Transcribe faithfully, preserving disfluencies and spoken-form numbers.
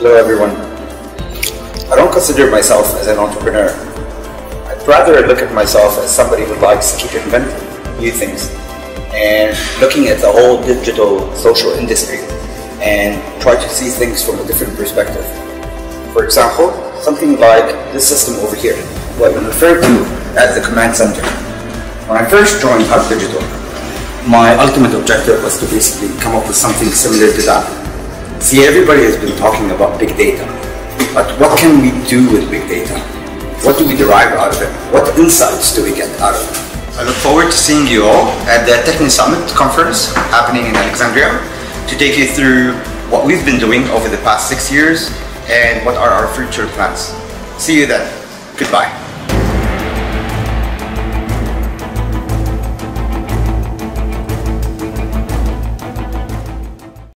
Hello everyone. I don't consider myself as an entrepreneur. I'd rather look at myself as somebody who likes to keep inventing new things and looking at the whole digital social industry and try to see things from a different perspective. For example, something like this system over here, what we refer to as the command center. When I first joined Art Digital, my ultimate objective was to basically come up with something similar to that. See, everybody has been talking about big data, but what can we do with big data? What do we derive out of it? What insights do we get out of it? I look forward to seeing you all at the Techne Summit conference happening in Alexandria to take you through what we've been doing over the past six years and what are our future plans. See you then. Goodbye.